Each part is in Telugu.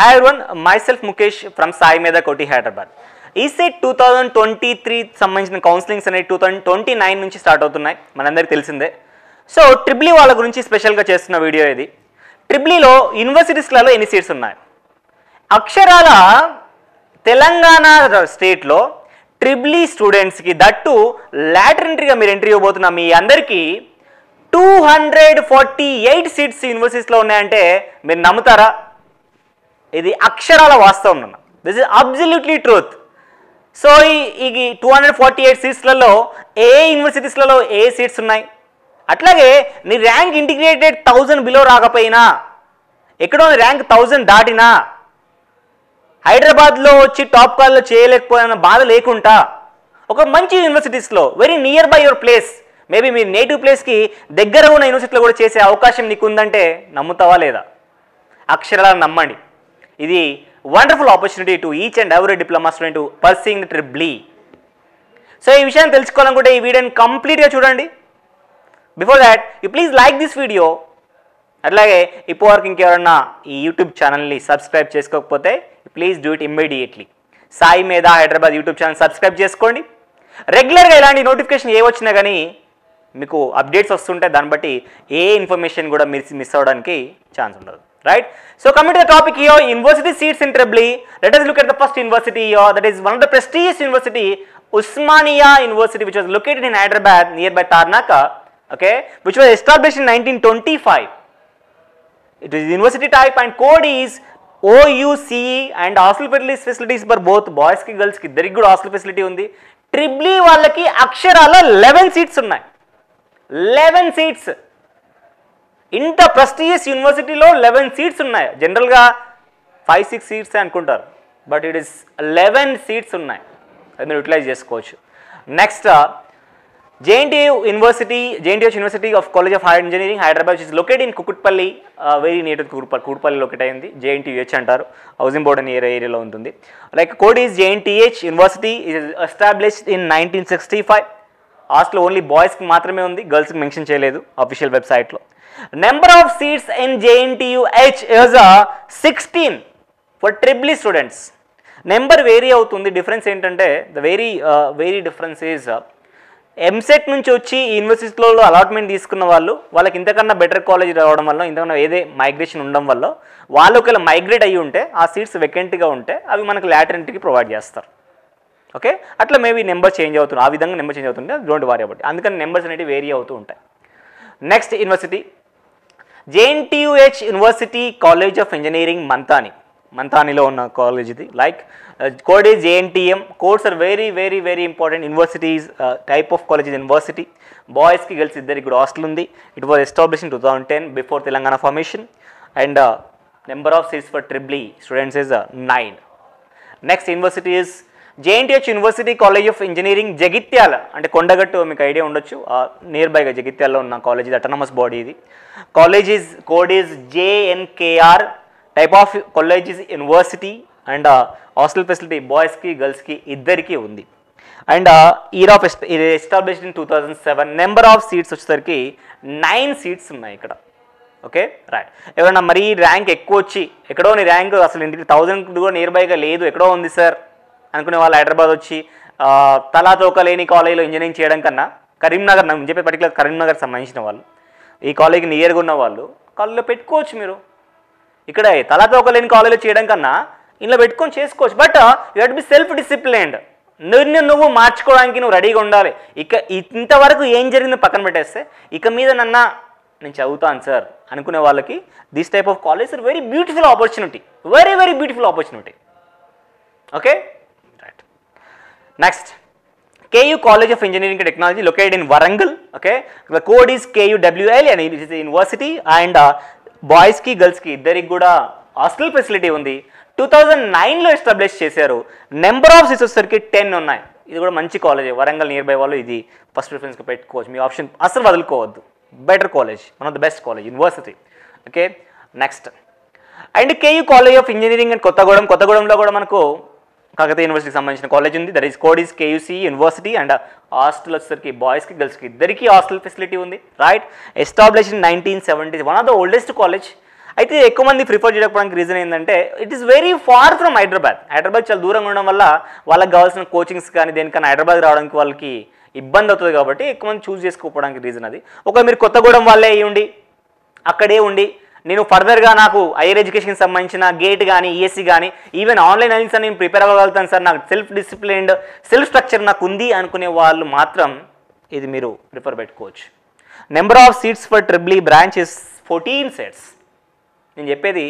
Hi everyone, myself Mukesh from Sai Medha Koti, Hyderabad. ESET 2023 సంబంధించిన కౌన్సిలింగ్స్ అనేవి 2029 నుంచి స్టార్ట్ అవుతున్నాయి, మనందరికీ తెలిసిందే. సో ట్రిప్లీ వాళ్ళ గురించి స్పెషల్గా చేస్తున్న వీడియో ఇది. ట్రిప్లీలో యూనివర్సిటీస్లలో ఎన్ని సీట్స్ ఉన్నాయి? అక్షరాల తెలంగాణ స్టేట్లో ట్రిప్లీ స్టూడెంట్స్కి దట్టు లాటర్ ఎంట్రీగా మీరు ఎంట్రీ ఇవ్వబోతున్న మీ అందరికీ 248 సీట్స్ యూనివర్సిటీస్లో ఉన్నాయంటే మీరు నమ్ముతారా? ఇది అక్షరాల వాస్తవం అన్న, this is absolutely truth. So ఈ 248 సీట్స్లలో ఏ యూనివర్సిటీస్లలో ఏ సీట్స్ ఉన్నాయి? అట్లాగే నీ ర్యాంక్ ఇంటిగ్రేటెడ్ 1000 బిలో రాకపోయినా, ఎక్కడో ర్యాంక్ 1000 దాటినా, హైదరాబాద్లో వచ్చి టాప్ కాల్లో చేయలేకపోయిన బాధ లేకుండా ఒక మంచి యూనివర్సిటీస్లో very near by your place, maybe మీ నేటివ్ ప్లేస్కి దగ్గర ఉన్న యూనివర్సిటీలో కూడా చేసే అవకాశం నీకు ఉందంటే నమ్ముతావా లేదా? అక్షరాల నమ్మండి, ఇది wonderful opportunity to each and every diploma student pursuing the triple E. So ఈ విషయాన్ని తెలుసుకోవాలనుకుంటే ఈ వీడియోని కంప్లీట్గా చూడండి. Before that you please like this video. అట్లాగే ఇప్పుడు వరకు ఇంకెవరన్నా ఈ యూట్యూబ్ ఛానల్ని సబ్స్క్రైబ్ చేసుకోకపోతే please do it immediately. Sai మీద హైదరాబాద్ యూట్యూబ్ ఛానల్ సబ్స్క్రైబ్ చేసుకోండి. రెగ్యులర్గా ఇలాంటి నోటిఫికేషన్ ఏ వచ్చినా కానీ మీకు అప్డేట్స్ వస్తుంటాయి, దాన్ని బట్టి ఏ ఇన్ఫర్మేషన్ కూడా మిస్ అవ్వడానికి ఛాన్స్ ఉండదు, right? So coming to the topic here, university seats in triple E. Let us look at the first university here, that is one of the prestigious university, Osmania University, which was located in Hyderabad nearby Tarnaka, okay, which was established in 1925. It is university type and code is OUC, and hostel facilities for both boys ki girls ki ఇద్దరికి కూడా హాస్టల్ ఫెసిలిటీ ఉంది. ట్రిప్లీ వాళ్ళకి అక్షరాల 11 సీట్స్ ఉన్నాయి. 11 సీట్స్, ఇంత ప్రెస్టీజియస్ యూనివర్సిటీలో 11 సీట్స్ ఉన్నాయి. జనరల్గా 5-6 సీట్స్ అనుకుంటారు, బట్ ఇట్ ఈస్ 11 సీట్స్ ఉన్నాయి, అది మీరు యూటిలైజ్ చేసుకోవచ్చు. Next JNTU University, JNTUH University of College of Higher Engineering, Hyderabad, which is located in Kukutpalli, very near to Kukutpalli located in the JNTUH antaru, housing board near area lo untundi. Like code is JNTH University, it is established in 1965. Hostel only boys ki maatrame undi, girls ki mention cheyaledu official website lo. Number of seats in JNTUH is 16 for Trippli students. Number vary avutundi, difference entante the very difference is EAMCET నుంచి వచ్చి యూనివర్సిటీలలో అలాట్మెంట్ తీసుకున్న వాళ్ళు, వాళ్ళకి ఇంతకన్నా బెటర్ కాలేజ్ రావడం వల్ల, ఇంతకన్నా ఏదే మైగ్రేషన్ ఉండడం వల్ల, వాళ్ళు ఒకవేళ మైగ్రేట్ అయ్యి ఉంటే ఆ సీట్స్ వెకెంట్గా ఉంటే అవి మనకు లాటరెంట్కి ప్రొవైడ్ చేస్తారు, ఓకే? అట్లా మేబీ నెంబర్ చేంజ్ అవుతుంది, ఆ విధంగా నెంబర్ చేంజ్ అవుతుంటే డోంట్ వారీ అబౌట్, అందుకని నెంబర్స్ అనేవి వేరీ అవుతూ ఉంటాయి. Next university JNTUH university college of engineering Manthani, మంతానిలో ఉన్న కాలేజ్ ఇది. Like code is JNTM, codes are very important. Universities type of college university, బాయ్స్కి గర్ల్స్ ఇద్దరికి కూడా హాస్టల్ ఉంది. It was establish in 2010 before Telangana formation, and number of seats for triple E students is 9. Next university is JNTH university college of engineering Jagtial, అంటే కొండగట్టు మీకు ఐడియా ఉండొచ్చు, నియర్ బైగా జగిత్యాలలో ఉన్న కాలేజ్ ఇది, అటానమస్ బాడీ ఇది. College is code is JNKR, type of college is university, and hostel facility బాయ్స్కి గర్ల్స్కి ఇద్దరికీ ఉంది. And year of established in 2007. Number of seats వచ్చేసరికి 9 సీట్స్ ఉన్నాయి ఇక్కడ, ఓకే, రైట్? ఎవరైనా మరీ ర్యాంక్ ఎక్కువ వచ్చి ఎక్కడో నీ ర్యాంక్ అసలు ఇంటికి 1000 కూడా నియర్ బైగా లేదు, ఎక్కడో ఉంది సార్ అనుకునే వాళ్ళు హైదరాబాద్ వచ్చి తలా తోక లేని కాలేజీలో ఇంజనీరింగ్ చేయడం కన్నా, కరీంనగర్ నాకు చెప్పే పర్టికులర్ కరీంనగర్కి సంబంధించిన వాళ్ళు, ఈ కాలేజీకి నియర్గా ఉన్న వాళ్ళు కాలేజీలో పెట్టుకోవచ్చు. మీరు ఇక్కడ తలాతో ఒక లేని కాలేజీలో చేయడం కన్నా ఇంట్లో పెట్టుకొని చేసుకోవచ్చు, but you had be self disciplined. నువ్వు మార్చుకోవడానికి నువ్వు రెడీగా ఉండాలి. ఇక ఇంతవరకు ఏం జరిగిందో పక్కన పెట్టేస్తే ఇక మీద నేను చదువుతాను సార్ అనుకునే వాళ్ళకి this type of college are very beautiful opportunity, very beautiful opportunity, okay, right? Next KU College of Engineering and Technology located in Warangal, okay? The code is KUWL and it is a university, and బాయ్స్కి గర్ల్స్కి ఇద్దరికి కూడా హాస్టల్ ఫెసిలిటీ ఉంది. 2009లో ఎస్టాబ్లిష్ చేశారు. నెంబర్ ఆఫ్ సీట్స్ వచ్చేసరికి 10 ఉన్నాయి. ఇది కూడా మంచి కాలేజ్, వరంగల్ నియర్ బై వాళ్ళు ఇది ఫస్ట్ ప్రిఫరెన్స్గా పెట్టుకోవచ్చు. మీ ఆప్షన్ అసలు వదులుకోవద్దు, better college, one of the best college university, okay? Next and KU college of engineering and Kothagudem. కొత్తగూడెంలో కూడా మనకు కాకతీయ యూనివర్సిటీకి సంబంధించిన కాలేజ్ ఉంది. That is code is KUC university, and hostel వచ్చేసరికి బాయ్స్కి గర్ల్స్కి ఇద్దరికి హాస్టల్ ఫెసిలిటీ ఉంది, right? Establish in 1970, one of the oldest college. I అయితే ఎక్కువ మంది ప్రిఫర్ చేయకపోవడానికి రీజన్ ఏంటంటే it is very far from Hyderabad. Hyderabad చాలా దూరంగా ఉండడం వల్ల వాళ్ళకి కావాల్సిన కోచింగ్స్ కానీ దేనికన్నా హైదరాబాద్ రావడానికి వాళ్ళకి ఇబ్బంది అవుతుంది కాబట్టి ఎక్కువ మంది చూస్ చేసుకోవడానికి రీజన్ అది. ఒకవేళ మీరు కొత్తగూడెం వాళ్ళే ఉండి అక్కడే ఉండి నేను ఫర్దర్గా నాకు హైయర్ ఎడ్యుకేషన్కి సంబంధించిన గేట్ కానీ ఈఎస్సీ కానీ ఈవెన్ ఆన్లైన్ ఎగ్జామ్స్ అని నేను ప్రిపేర్ అవ్వగలుగుతాను సార్, నాకు సెల్ఫ్ డిసిప్లిన్డ్ సెల్ఫ్ స్ట్రక్చర్ నాకు ఉంది అనుకునే వాళ్ళు మాత్రం ఇది మీరు ప్రిఫర్ పెట్టుకోవచ్చు. Number of seats for triple E branch is 14 seats. నేను చెప్పేది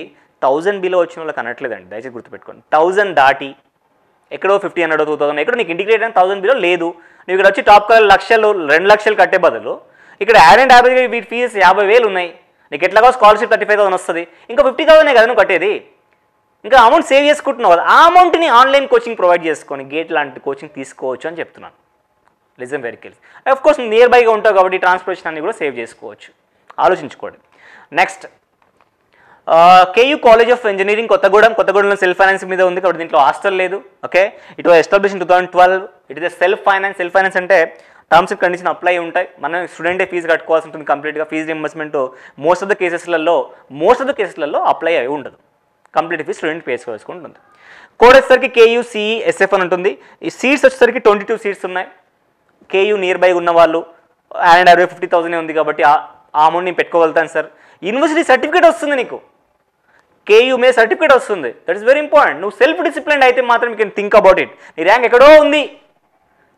1000 బిలో వచ్చిన వాళ్ళకి అనట్లేదండి, దయచేసి గుర్తుపెట్టుకోండి. 1000 దాటి ఎక్కడో 1500 2000 ఎక్కడో నీకు ఇంటిగ్రేట్ అయిన 1000 బిలో లేదు, నువ్వు ఇక్కడ వచ్చి టాప్ కలర్ 2 లక్షలు కట్టే బదులు ఇక్కడ యాడ్ అండ్ యావరేజ్గా వీటి ఫీజు 50,000 ఉన్నాయి, నీకు ఎట్లాగో స్కాలర్షిప్ 35,000 వస్తుంది, ఇంకా 50,000 కదా నువ్వు కట్టేది, ఇంకా అమౌంట్ సేవ్ చేసుకుంటున్నావు కదా, ఆ అమౌంట్ని ఆన్లైన్ కోచింగ్ ప్రొవైడ్ చేసుకొని గేట్ లాంటి కోచింగ్ తీసుకోవచ్చు అని చెప్తున్నాను. Listen very careful. Of course near బైగా ఉంటావు కాబట్టి ట్రాన్స్పోర్టేషన్ అన్ని కూడా సేవ్ చేసుకోవచ్చు, ఆలోచించుకోండి. Next KU college of engineering Kothagudem. కొత్తగూడెంలో సెల్ఫ్ ఫైనాన్స్ మీద ఉంది కాబట్టి దీంట్లో హాస్టల్ లేదు. Okay, it was establish in 2012. It is self finance. Self finance అంటే టర్మ్స్ అండ్ కండిషన్ అప్లై ఉంటాయి, మనం స్టూడెంటే ఫీజు కట్టుకోవాల్సి ఉంటుంది కంప్లీట్గా. Fees reimbursement most of the కేసెస్లలో అప్లై అయి ఉండదు, కంప్లీట్ ఫీజు స్టూడెంట్ పే చేసుకుంటుంది. కోడ్ వచ్చేసరికి KUC SF అని ఉంటుంది. ఈ సీట్స్ వచ్చేసరికి 22 సీట్స్ ఉన్నాయి. KU నియర్ బై ఉన్న వాళ్ళు అండ్ 50,000 ఉంది కాబట్టి ఆ అమౌంట్ నేను పెట్టుకోగలుగుతాను సార్. యూనివర్సిటీ సర్టిఫికేట్ వస్తుంది నీకు, KU మీద సర్టిఫికేట్ వస్తుంది. That is very important. నువ్వు సెల్ఫ్ డిసిప్లిన్ అయితే మాత్రం you can think about it. నీ ర్యాంక్ ఎక్కడో ఉంది,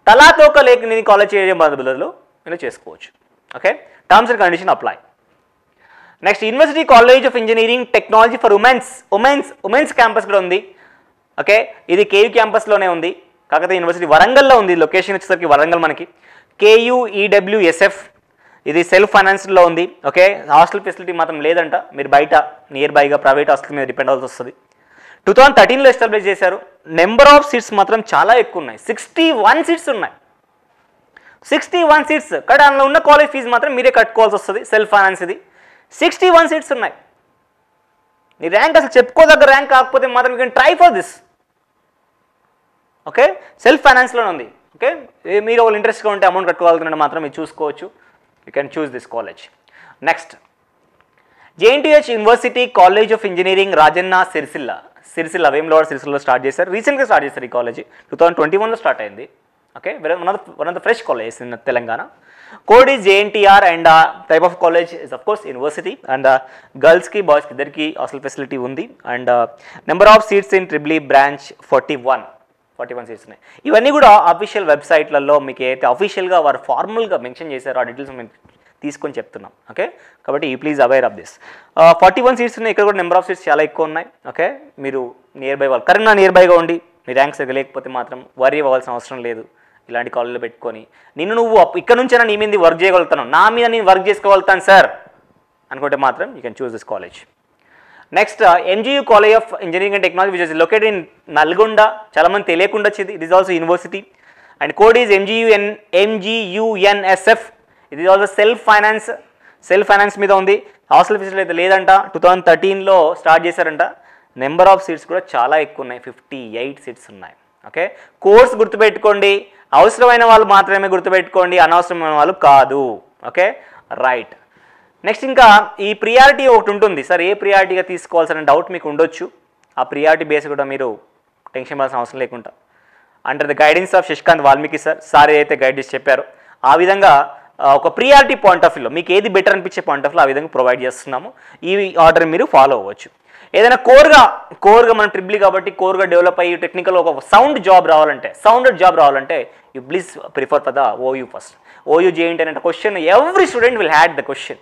తలాతోక లేక నేను కాలేజ్ చేయడం బదులు నేను చేసుకోవచ్చు. Okay, terms and condition apply. Next university college of engineering technology for women's campus కూడా ఉంది. ఓకే, ఇది KU క్యాంపస్లోనే ఉంది, కాకపోతే యూనివర్సిటీ వరంగల్లో ఉంది. లొకేషన్ వచ్చేసరికి వరంగల్ మనకి. KUEWSF ఇది సెల్ఫ్ ఫైనాన్స్లో ఉంది. ఓకే, హాస్టల్ ఫెసిలిటీ మాత్రం లేదంట, మీరు బయట నియర్ బైగా ప్రైవేట్ హాస్టల్ మీద డిపెండ్ అవ్వాల్సి వస్తుంది. 2013లో ఎస్టాబ్లిష్ చేశారు. నెంబర్ ఆఫ్ సీట్స్ మాత్రం చాలా ఎక్కువ ఉన్నాయి, 61 seats ఉన్నాయి. 61 seats కానీ అందులో ఉన్న కాలేజ్ ఫీజు మాత్రం మీరే కట్టుకోవాల్సి వస్తుంది, సెల్ఫ్ ఫైనాన్స్ ఇది. 61 seats ఉన్నాయి. నీ ర్యాంక్ అసలు చెప్పుకోదగ్గ ర్యాంక్ కాకపోతే మాత్రం you can try for this. Okay, self ఫైనాన్స్లోనే ఉంది. ఓకే, మీరు వాళ్ళు ఇంట్రెస్ట్గా ఉంటే అమౌంట్ కట్టుకోగలుగుతున్న మాత్రం మీరు చూసుకోవచ్చు. You can choose this college. Next JNTH university college of engineering Rajanna Sircilla Vemulawada సిరిసిల్లలో స్టార్ట్ చేశారు. రీసెంట్గా స్టార్ట్ చేశారు ఈ కాలేజ్, 2021లో స్టార్ట్ అయింది. Okay, one of the fresh colleges in Telangana. Code is JNTR and type of college is of course university and గర్ల్స్కి బాయ్స్కి ఇద్దరికి హాస్టల్ ఫెసిలిటీ ఉంది. And number of seats in ట్రిప్లి branch 41 seats ఉన్నాయి. ఇవన్నీ కూడా అఫీషియల్ వెబ్సైట్లలో మీకు అయితే అఫీషియల్గా వారు ఫార్మల్గా మెన్షన్ చేశారు ఆ డీటెయిల్స్ మేము తీసుకొని చెప్తున్నాం. ఓకే, కాబట్టి ఈ please aware of this. 41 seats ఉన్నాయి. ఇక్కడ కూడా నెంబర్ ఆఫ్ సీట్స్ చాలా ఎక్కువ ఉన్నాయి. ఓకే, మీరు నియర్ బై వాళ్ళు కరెక్ట్గా నియర్ బైగా ఉండి మీ ర్యాంక్స్ లేకపోతే మాత్రం వరీ అవ్వాల్సిన అవసరం లేదు. ఇలాంటి కాలేజీలో పెట్టుకొని నువ్వు ఇక్కడ నుంచైనా నీ మీద వర్క్ చేయగలుగుతాను, నా మీద నేను వర్క్ చేసుకోగలుగుతాను సార్ అనుకుంటే మాత్రం you can choose this college. Next MGU college of engineering and technology which is located in Nalgonda. చాలామంది తెలియకుండా వచ్చింది. It is also university and code is MGUNSF. It is also self finance మీద ఉంది. హాస్టల్ ఫెసిలిటీ అయితే లేదంట, 2013లో స్టార్ట్ చేశారంట. నెంబర్ ఆఫ్ సీట్స్ కూడా చాలా ఎక్కువ ఉన్నాయి, 58 seats ఉన్నాయి. ఓకే, కోర్స్ గుర్తుపెట్టుకోండి, అవసరమైన వాళ్ళు మాత్రమే గుర్తుపెట్టుకోండి, అనవసరమైన వాళ్ళు కాదు. Okay, right. నెక్స్ట్ ఇంకా ఈ ప్రియారిటీ ఒకటి ఉంటుంది సార్, ఏ ప్రియారిటీగా తీసుకోవాల్సిన డౌట్ మీకు ఉండొచ్చు. ఆ ప్రియారిటీ బేస్ కూడా మీరు టెన్షన్ పడాల్సిన అవసరం లేకుండా under the guidance of Sasikanth Valmiki sir ఏదైతే గైడ్ చేసి చెప్పారో ఆ విధంగా ఒక ప్రియారిటీ పాయింట్ ఆఫ్ వ్యూలో మీకు ఏది బెటర్ అనిపించే పాయింట్ ఆఫ్ వ్యూలో ఆ విధంగా ప్రొవైడ్ చేస్తున్నాము. ఈ ఆర్డర్ మీరు ఫాలో అవ్వచ్చు. ఏదైనా కోర్గా మనం ట్రిప్లి కాబట్టి కోర్గా డెవలప్ అయ్యి టెక్నికల్ ఒక సౌండ్ జాబ్ రావాలంటే you please prefer for the OU first. OU JNTU అనే question every student will had the question.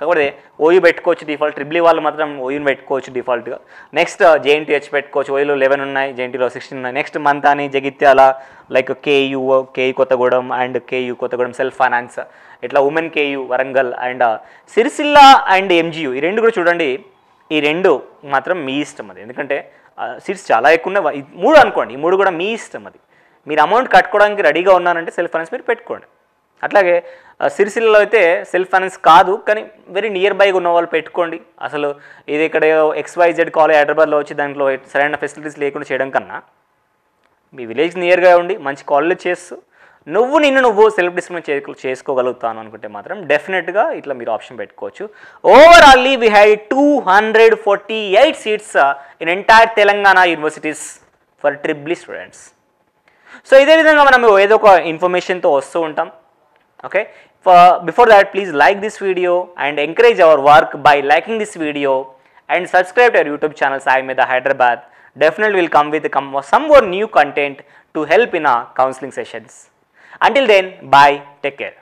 కాకపోతే OU పెట్టుకోవచ్చు డిఫాల్ట్, ట్రిప్లి వాళ్ళు మాత్రం OUని పెట్టుకోవచ్చు డిఫాల్ట్గా. నెక్స్ట్ JNTH పెట్టుకోవచ్చు. OUలో 11 ఉన్నాయి, JNTUలో 16 ఉన్నాయి. Next Manthani, Jagtial, like KU Kothagudem and KU Kothagudem self finance, ఇట్లా women KU Warangal and Sircilla and MGU. ఈ రెండు కూడా చూడండి, ఈ రెండు మాత్రం మీ ఇష్టం అది, ఎందుకంటే సీట్స్ చాలా ఎక్కువ ఉన్నాయి. మూడు అనుకోండి, ఈ మూడు కూడా మీ ఇష్టం అది. మీరు అమౌంట్ కట్టుకోవడానికి రెడీగా ఉన్నారంటే సెల్ఫ్ ఫైనాన్స్ మీరు పెట్టుకోండి. అట్లాగే సిరిసిల్లలో అయితే సెల్ఫ్ ఫైనాన్స్ కాదు కానీ వెరీ నియర్ బైగా ఉన్న వాళ్ళు పెట్టుకోండి. అసలు ఇది ఇక్కడ XYZ కాలేజ్ హైదరాబాద్లో వచ్చి దాంట్లో సరైన ఫెసిలిటీస్ లేకుండా చేయడం కన్నా మీ విలేజ్ నియర్గా ఉండి మంచి కాలేజ్ చేస్తూ నువ్వు నిన్ను నువ్వు సెల్ఫ్ డిసిప్లిన్ చేసుకోగలుగుతాను అనుకుంటే మాత్రం డెఫినెట్గా ఇట్లా మీరు ఆప్షన్ పెట్టుకోవచ్చు. Overally we had 248 seats in entire Telangana universities for triple E students. So ఇదే విధంగా మనం ఏదో ఒక ఇన్ఫర్మేషన్తో వస్తూ ఉంటాం. Okay, before that please like this video and encourage our work by liking this video and subscribe to our YouTube channel Sai Medha Hyderabad. Definitely will come with some more new content to help in our counseling sessions. Until then, bye, take care.